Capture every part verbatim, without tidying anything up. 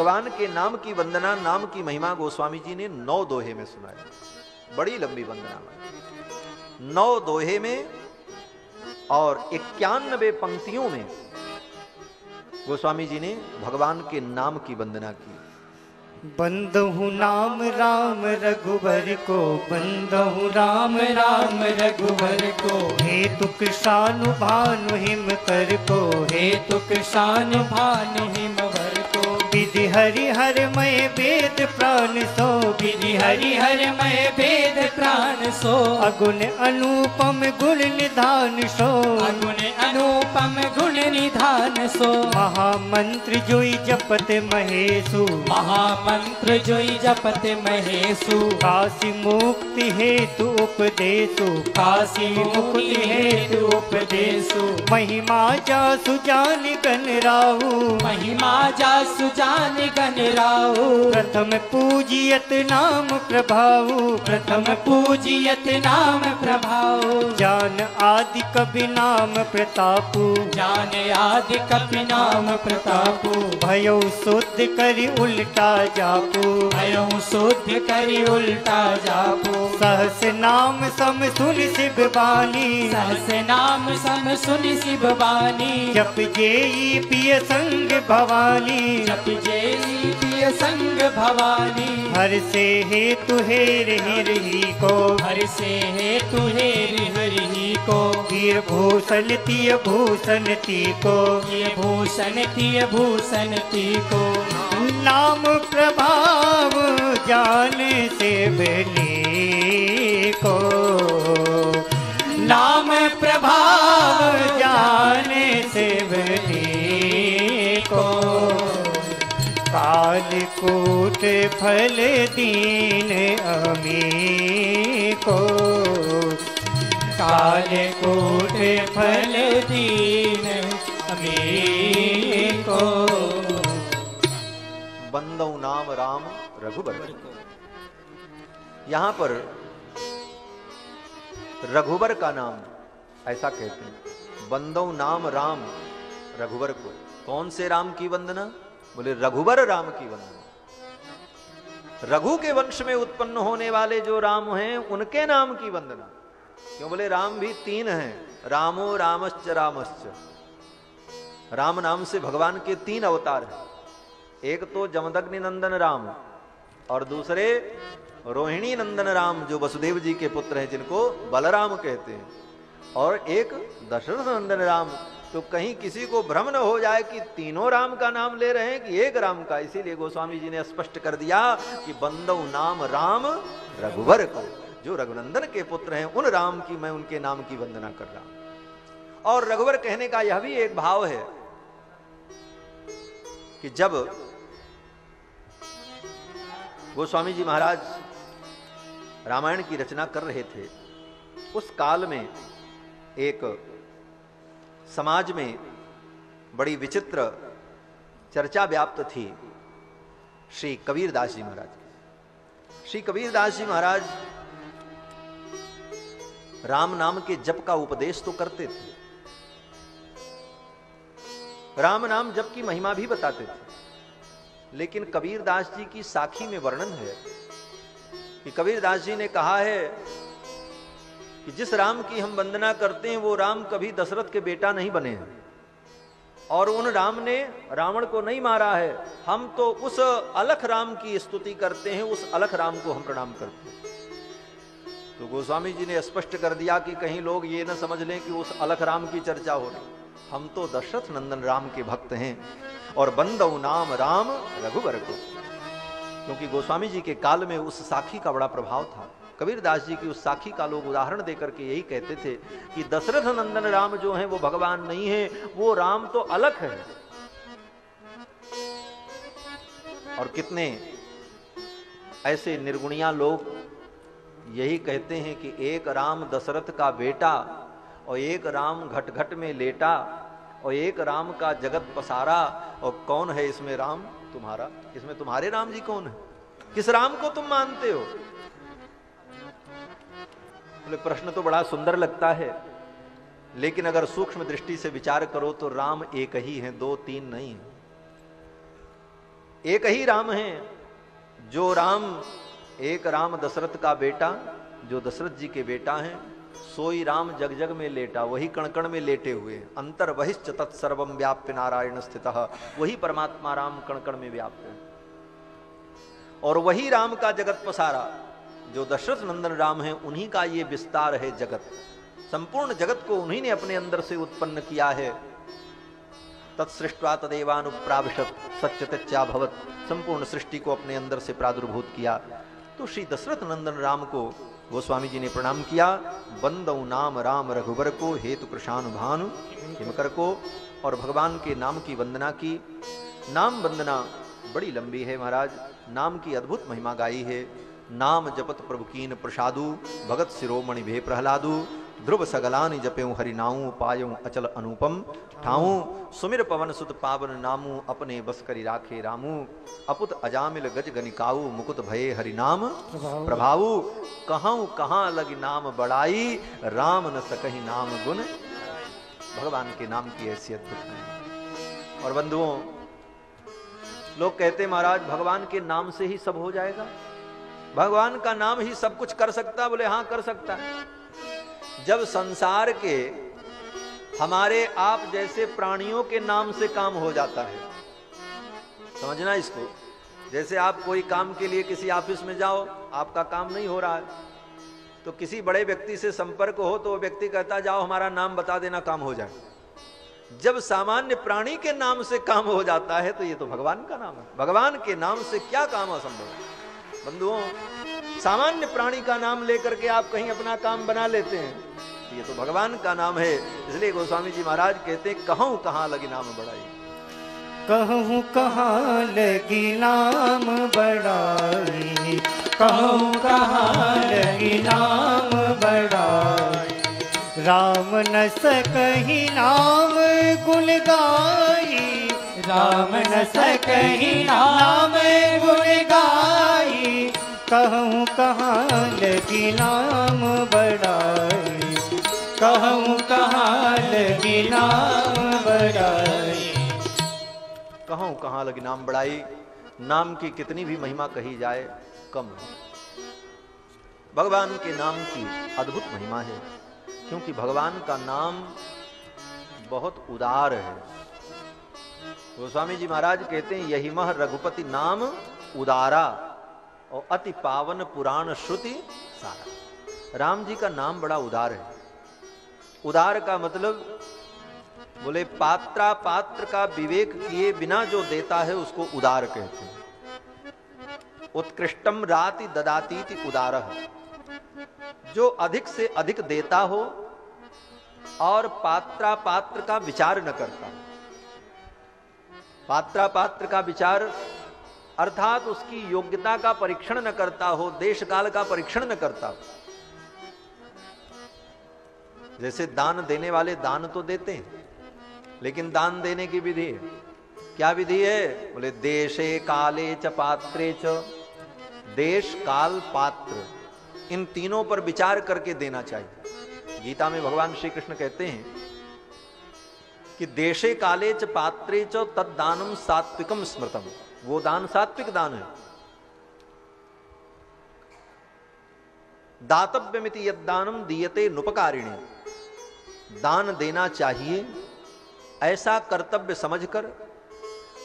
भगवान के नाम की वंदना, नाम की महिमा गोस्वामी जी ने नौ दोहे में सुनाई। बड़ी लंबी वंदना, नौ दोहे में और इक्यानवे पंक्तियों में गोस्वामी जी ने भगवान के नाम की वंदना की। बंद हूँ नाम राम रघुबर को, बंद हूँ राम राम रघुबर को, हेतु कृषानु भानु हिम कर को, हेतु कृषानु भानु हिम भर को। विधि हरि हर मय वेद प्राण सो, विधि हरि हर मय वेद प्राण सो। अगुण अनुपम गुण निधान सो, अगुण अनुपम गुण निधान सो। महामंत्र जोई जपत महेशु, महा मंत्र जोई जपत महेशु। काशी मुक्ति हेतु उपदेशु, काशी मुक्ति हेतु उपदेशु। महिमा जासु जान गण राहु, महिमा जासु जान गण राहु। प्रथम पूजियत नाम प्रभाव, प्रथम पूजियत नाम प्रभाव। जान आदि कवि नाम प्रतापु, जान आदि कवि नाम प्रतापु। भयो शुद्ध करि उल्टा जापू, अयों शुद्ध करी उल्टा जापू। सहस नाम सम सुन शिव बानी, सहस नाम सम सुन शिव बानी। जप जेई पिय संग भवानी, जप जेई पिय संग भवानी। हर से हेतु हेर हरि को, हर से हेतु हेर हरि को। गिर भूषण तिय भूषण ती को, ये भूषण तिय भूषण ती को। नाम प्रभाव जान से बली को, नाम प्रभाव जान से बली को। कालकूट फल दीन अमी को, कालकूट फल दीन अमी को। बंदौ नाम राम रघुबर। यहां पर रघुबर का नाम ऐसा कहते हैं, बंदौ नाम राम रघुबर को। कौन से राम की वंदना? बोले रघुबर राम की वंदना। रघु के वंश में उत्पन्न होने वाले जो राम हैं उनके नाम की वंदना। क्यों? बोले राम भी तीन हैं, रामो रामश्च रामश्च। राम नाम से भगवान के तीन अवतार हैं, एक तो जमदग्नि नंदन राम और दूसरे रोहिणी नंदन राम जो वसुदेव जी के पुत्र हैं जिनको बलराम कहते हैं, और एक दशरथ नंदन राम। तो कहीं किसी को भ्रम न हो जाए कि तीनों राम का नाम ले रहे हैं कि एक राम का। इसीलिए गोस्वामी जी ने स्पष्ट कर दिया कि बंदौ नाम राम रघुबर को, जो रघुनंदन के पुत्र हैं उन राम की मैं उनके नाम की वंदना कर रहा हूं। और रघुबर कहने का यह भी एक भाव है कि जब गोस्वामी जी महाराज रामायण की रचना कर रहे थे उस काल में एक समाज में बड़ी विचित्र चर्चा व्याप्त थी श्री कबीरदास जी महाराज की। श्री कबीरदास जी महाराज राम नाम के जप का उपदेश तो करते थे, राम नाम जप की महिमा भी बताते थे, लेकिन कबीरदास जी की साखी में वर्णन है कि कबीरदास जी ने कहा है कि जिस राम की हम वंदना करते हैं वो राम कभी दशरथ के बेटा नहीं बने हैं और उन राम ने रावण को नहीं मारा है। हम तो उस अलख राम की स्तुति करते हैं, उस अलख राम को हम प्रणाम करते हैं। तो गोस्वामी जी ने स्पष्ट कर दिया कि कहीं लोग ये ना समझ लें कि उस अलख राम की चर्चा हो रही, हम तो दशरथ नंदन राम के भक्त हैं और बंदौ नाम राम रघुबर को। क्योंकि गोस्वामी जी के काल में उस साखी का बड़ा प्रभाव था। कबीरदास जी की उस साखी का लोग उदाहरण देकर के यही कहते थे कि दशरथ नंदन राम जो हैं वो भगवान नहीं है, वो राम तो अलग है। और कितने ऐसे निर्गुनिया लोग यही कहते हैं कि एक राम दशरथ का बेटा और एक राम घट घट में लेटा और एक राम का जगत पसारा, और कौन है इसमें राम तुम्हारा? इसमें तुम्हारे राम जी कौन है? किस राम को तुम मानते हो? बोले प्रश्न तो बड़ा सुंदर लगता है, लेकिन अगर सूक्ष्म दृष्टि से विचार करो तो राम एक ही है, दो तीन नहीं है। एक ही राम है, जो राम एक राम दशरथ का बेटा, जो दशरथ जी के बेटा हैं, सोई राम जग जग में लेटा, वही कणकण में लेटे हुए, अंतर बहिश्च तत्सर्वम व्याप्य नारायण स्थितः, वही परमात्मा राम कणकण में व्याप्य है। और वही राम का जगत पसारा, जो दशरथ नंदन राम है, उन्हीं का ये विस्तार है जगत, संपूर्ण जगत को उन्हीं ने अपने अंदर से उत्पन्न किया है। तत्सृष्ट्वा तदेवानुप्राविशत सच्चतच्चा भवत, संपूर्ण सृष्टि को अपने अंदर से प्रादुर्भूत किया। तो श्री दशरथ नंदन राम को गोस्वामी जी ने प्रणाम किया। बंदौ नाम राम रघुबर को, हेतु कृशानुभानु हिमकर को, और भगवान के नाम की वंदना की। नाम वंदना बड़ी लंबी है महाराज, नाम की अद्भुत महिमा गाई है। नाम जपत प्रभु कीन प्रसादु, भगत सिरोमणि भे प्रहलादु, ध्रुव सगलानि जपेऊ हरिनाऊ, पायऊ अचल अनुपम ठाऊ, सुमिर पवन सुत पावन नामू, अपने बस करि राखे रामू, अपुत अजामिल गज गणिकाऊ, मुकुत भये हरिनाम प्रभाऊ, कहऊ कहाँ लग नाम बड़ाई, राम न सकहि नाम गुण। भगवान के नाम की ऐसी अद्भुत है। और बंधुओं, लोग कहते महाराज भगवान के नाम से ही सब हो जाएगा, भगवान का नाम ही सब कुछ कर सकता है। बोले हाँ कर सकता है। जब संसार के हमारे आप जैसे प्राणियों के नाम से काम हो जाता है, समझना इसको, जैसे आप कोई काम के लिए किसी ऑफिस में जाओ, आपका काम नहीं हो रहा है, तो किसी बड़े व्यक्ति से संपर्क हो तो वो व्यक्ति कहता जाओ हमारा नाम बता देना, काम हो जाए। जब सामान्य प्राणी के नाम से काम हो जाता है तो ये तो भगवान का नाम है। भगवान के नाम से क्या काम असंभव है। बंधुओं, सामान्य प्राणी का नाम लेकर के आप कहीं अपना काम बना लेते हैं, ये तो भगवान का नाम है। इसलिए गोस्वामी जी महाराज कहते हैं कहूं कहाँ लगी नाम बड़ाई, कहूं कहाँ लगी नाम बड़ाई, कहूं कहाँ लगी नाम बड़ाई, राम न सकहि नाम गुण गाई, राम न सकहि नाम गुण गाई, कहूँ कहाँ लगी नाम बड़ाई, कहूँ कहाँ लगी नाम बड़ाई, कहूँ कहाँ लगी नाम बड़ाई। नाम की कितनी भी महिमा कही जाए कम है, भगवान के नाम की अद्भुत महिमा है। क्योंकि भगवान का नाम बहुत उदार है। गोस्वामी जी महाराज कहते हैं यही मह रघुपति नाम उदारा, और अति पावन पुराण श्रुति सारा। राम जी का नाम बड़ा उदार है। उदार का मतलब बोले पात्रा पात्र का विवेक किए बिना जो देता है उसको उदार कहते हैं। उत्कृष्टम राति ददातीति उदारः, जो अधिक से अधिक देता हो और पात्रा पात्र का विचार न करता। पात्रा पात्र का विचार अर्थात उसकी योग्यता का परीक्षण न करता हो, देश काल का परीक्षण न करता हो। जैसे दान देने वाले दान तो देते हैं, लेकिन दान देने की विधि है। क्या विधि है? बोले देशे काले च पात्रे च, देश काल पात्र, इन तीनों पर विचार करके देना चाहिए। गीता में भगवान श्री कृष्ण कहते हैं कि देशे काले च पात्रे च तद दानम सात्विकम स्मृतम, वो दान सात्विक दान है। दातव्यमिति यद्दानम दीयते नुपकारिणी, दान देना चाहिए ऐसा कर्तव्य समझकर,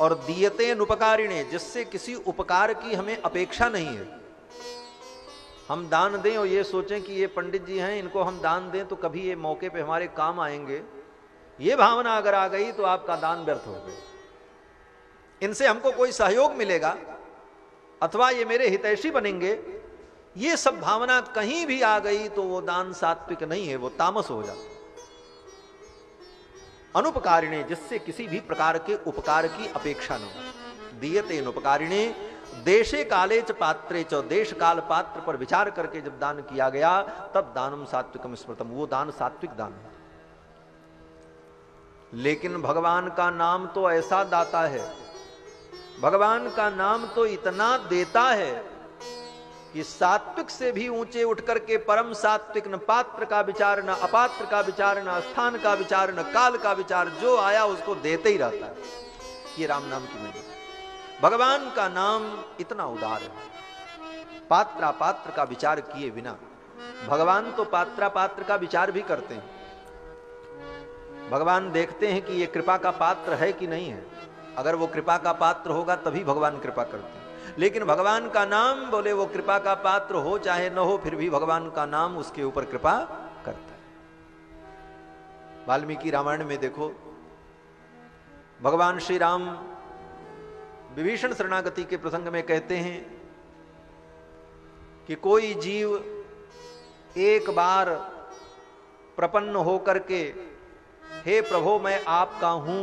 और दीयते नुपकारिणी, जिससे किसी उपकार की हमें अपेक्षा नहीं है। हम दान दें और ये सोचें कि ये पंडित जी हैं, इनको हम दान दें तो कभी ये मौके पे हमारे काम आएंगे, ये भावना अगर आ गई तो आपका दान व्यर्थ हो गया। इनसे हमको कोई सहयोग मिलेगा अथवा ये मेरे हितैषी बनेंगे, ये सब भावना कहीं भी आ गई तो वो दान सात्विक नहीं है, वो तामस हो जाता। अनुपकारिणे, जिससे किसी भी प्रकार के उपकार की अपेक्षा न हो, दीयते अनुपकारिणे। देशे काले च पात्रे च, देश काल पात्र पर विचार करके जब दान किया गया तब दानम सात्विकम स्मृतम, वो दान सात्विक दान है। लेकिन भगवान का नाम तो ऐसा दाता है, भगवान का नाम तो इतना देता है कि सात्विक से भी ऊंचे उठ करके परम सात्विक, न पात्र का विचार, न अपात्र का विचार, न स्थान का विचार, न काल का विचार, जो आया उसको देते ही रहता है। ये राम नाम की महिमा। भगवान का नाम इतना उदार है, पात्र पात्र का विचार किए बिना। भगवान तो पात्र पात्र का विचार भी करते हैं। भगवान देखते हैं कि ये कृपा का पात्र है कि नहीं है। अगर वो कृपा का पात्र होगा तभी भगवान कृपा करते हैं। लेकिन भगवान का नाम, बोले वो कृपा का पात्र हो चाहे न हो, फिर भी भगवान का नाम उसके ऊपर कृपा करता है। वाल्मीकि रामायण में देखो, भगवान श्री राम विभीषण शरणागति के प्रसंग में कहते हैं कि कोई जीव एक बार प्रपन्न होकर के हे प्रभो मैं आपका हूं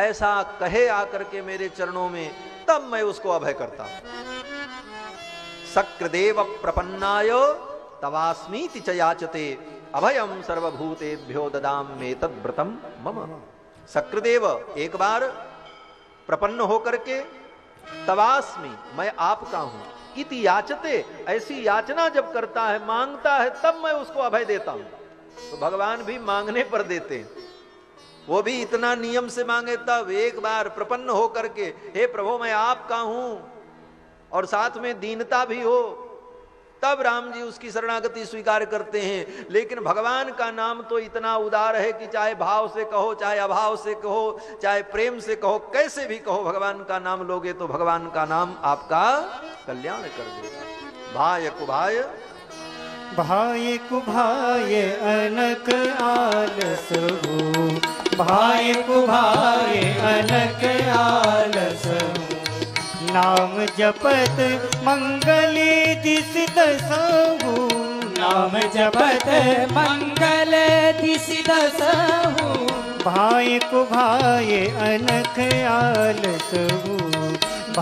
ऐसा कहे आकर के मेरे चरणों में, तब मैं उसको अभय करता हूं। सकृदेव प्रपन्नाय तवास्मीति च याचते अभयम सर्वभूतेभ्यो ददामि तद्व्रतम मम। सकृदेव एक बार प्रपन्न होकर के, तवास्मी मैं आपका हूं, इति याचते ऐसी याचना जब करता है, मांगता है, तब मैं उसको अभय देता हूं। तो भगवान भी मांगने पर देते हैं, वो भी इतना नियम से मांगे। तब एक बार प्रपन्न हो करके हे प्रभु मैं आपका हूं और साथ में दीनता भी हो, तब राम जी उसकी शरणागति स्वीकार करते हैं। लेकिन भगवान का नाम तो इतना उदार है कि चाहे भाव से कहो, चाहे अभाव से कहो, चाहे प्रेम से कहो, कैसे भी कहो, भगवान का नाम लोगे तो भगवान का नाम आपका कल्याण कर देगा। भाय कुभाय भाई कुभाय अनक आलस हो, भाई कुभाय अनक आलस हो, नाम जपत मंगले दिसित सहु, नाम जपत मंगले दिसित सहु, भाई कुभाय अनक आलस हो,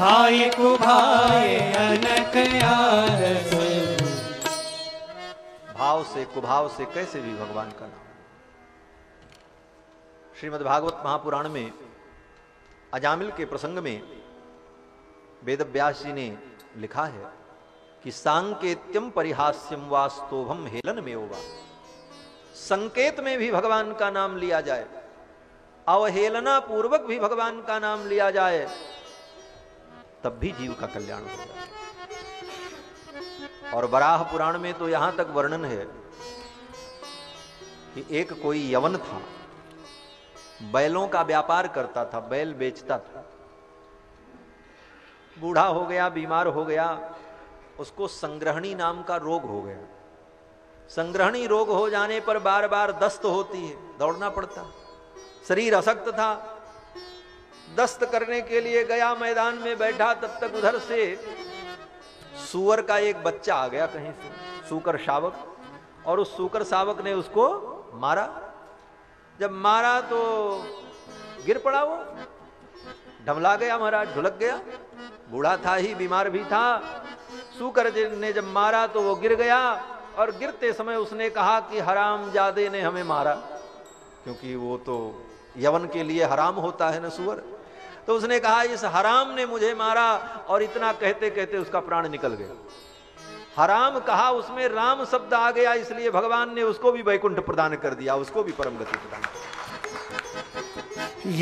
भाई कुभाय अनक आलस हो। भाव से, कुभाव से, कैसे भी भगवान का नाम। श्रीमद् भागवत महापुराण में अजामिल के प्रसंग में वेदव्यास जी ने लिखा है कि सांकेत्यम परिहास्यम वास्तोभम हेलन में होगा। संकेत में भी भगवान का नाम लिया जाए, अवहेलना पूर्वक भी भगवान का नाम लिया जाए, तब भी जीव का कल्याण हो जाए। और बराह पुराण में तो यहां तक वर्णन है कि एक कोई यवन था, बैलों का व्यापार करता था, बैल बेचता था। बूढ़ा हो गया, बीमार हो गया, उसको संग्रहणी नाम का रोग हो गया। संग्रहणी रोग हो जाने पर बार बार दस्त होती है, दौड़ना पड़ता। शरीर अशक्त था, दस्त करने के लिए गया मैदान में, बैठा, तब तक उधर से सूअर का एक बच्चा आ गया कहीं से, सूकर शावक, और उस सूकर शावक ने उसको मारा। जब मारा तो गिर पड़ा, वो ढमला गया, महाराज ढुलक गया। बूढ़ा था ही, बीमार भी था। सूकर ने जब मारा तो वो गिर गया, और गिरते समय उसने कहा कि हरामजादे ने हमें मारा, क्योंकि वो तो यवन के लिए हराम होता है ना सूअर। तो उसने कहा इस हराम ने मुझे मारा, और इतना कहते कहते उसका प्राण निकल गया। हराम कहा, उसमें राम शब्द आ गया, इसलिए भगवान ने उसको भी वैकुंठ प्रदान कर दिया, उसको भी परम गति प्रदान कर दी।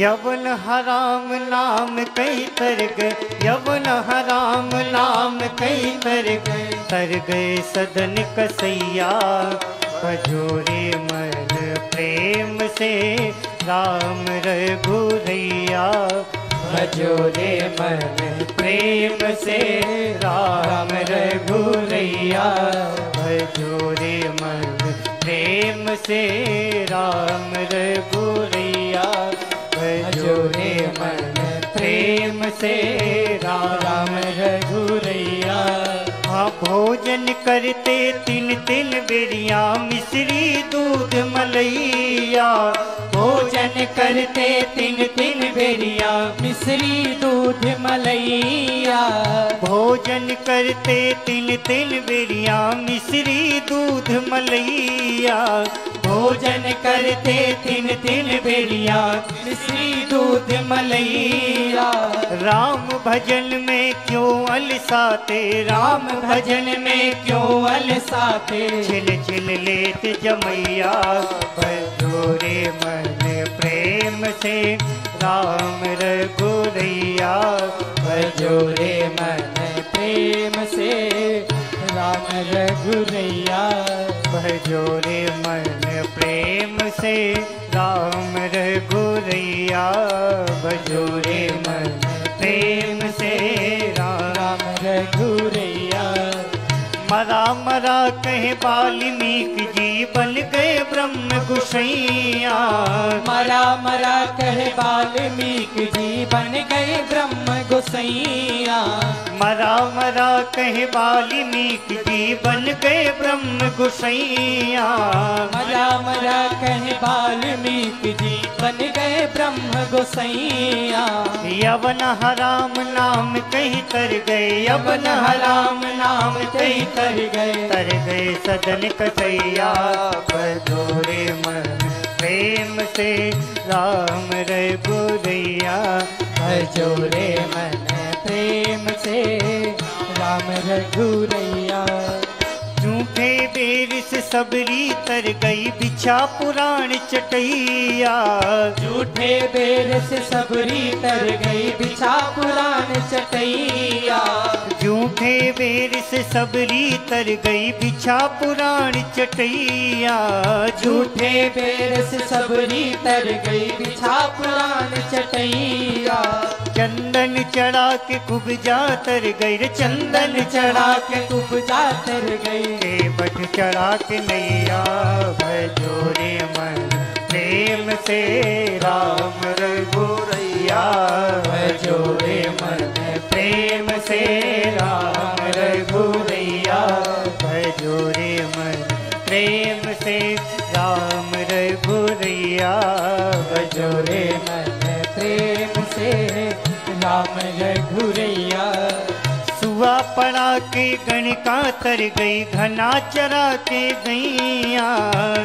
यवन हराम नाम कई तर गए, यवन हराम नाम कई तर गए, तर गए सदन कसैया भजोरे मर प्रेम से राम रघुरैया, भजोरे मन प्रेम से राम रघुरैया, भजोरे मन प्रेम से राम रघुरैया, भजोरे मन प्रेम से राम रघुरैया। हाँ भोजन करते तिन तिन बेरिया मिश्री दूध मलैया, भोजन करते तिन तिन बेरिया मिश्री दूध मलैया, भोजन करते तिन तिन बेरिया मिश्री दूध मलैया, भोजन करते तिन तिन बेरिया मिश्री दूध मलैया। राम भजन में क्यों अलसाते, राम भजन में क्यों अलसाते, छिल छिल लेत जमैया भजोरे मन प्रेम प्रेम से राम रघुरैया बजोरे मन प्रेम से राम रघुरैया बजोरे मन प्रेम से राम रघुरैया बजोरे मन प्रेम से राम रघुरैया। मरा मरा कहे वाल्मीकि जी बन गए ब्रह्म गुसैया। मरा मरा कहे वाल्मीकि जी बन गए ब्रह्म गुसैया। मरा मरा कहे वाल्मीकि जी बन गए ब्रह्म गुसैया। मरा मरा कहे वाल्मीकि जी बन गए ब्रह्म गुसैया। यवन हराम नाम कहीं कर गए यवन हराम नाम कहीं तर गए तर गए सदन कसैया बजोरे मन प्रेम से राम रघुरैया बजोरे मन प्रेम से राम रघुरैया। झूठे बेर से सबरी तर गई बिछा पुराण चटैया। झूठे बेर से सबरी तर गई बिछा पुराण चटैया। झूठे बेर से सबरी तर गई बिछा पुराण चटैया। झूठे बेर से सबरी तर गई बिछा पुराण चटैया। चंदन चढ़ा के कुब्जा तर गई चंदन चढ़ा के कुब्जा तर गई केवट चढ़ा के नैया बजोरे मन प्रेम से राम रघुरैया बजोरे मन प्रेम से राम रघुरैया बजोरे मन प्रेम से राम रघुरैया बजोरे मन प्रेम से राम रघुरैया। सुआ पड़ा के गणिका तर गई घना चरा के गैया।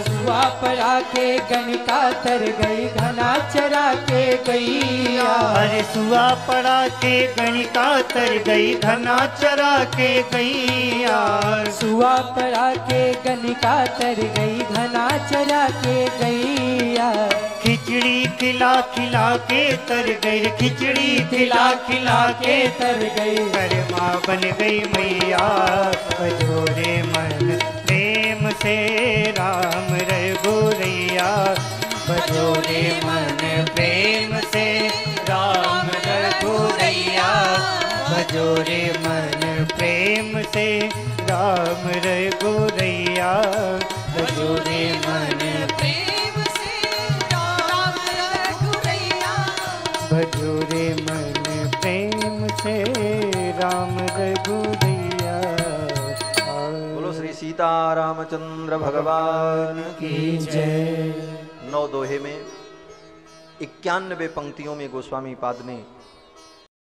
सुआ पड़ा के गणिका तर गई घना चरा के गैया। अरे सुआ पड़ा के गणिका तर गई घना चरा के गैया। सुआ पड़ा के गणिका तर गई घना चरा के गैया। खिचड़ी खिला खिला के तर गई खिचड़ी खिला खिला के तर गई गरमा बन गई मैया बजोरे मन प्रेम से राम रघुरैया बजोरे मन प्रेम से राम रघुरैया बजोरे मन प्रेम से राम रघुरैया बजोरे मन बजोरे मन प्रेम से राम रघुरैया। बोलो श्री सीता रामचंद्र भगवान की जय। नौ दोहे में इक्यानवे पंक्तियों में गोस्वामी पाद ने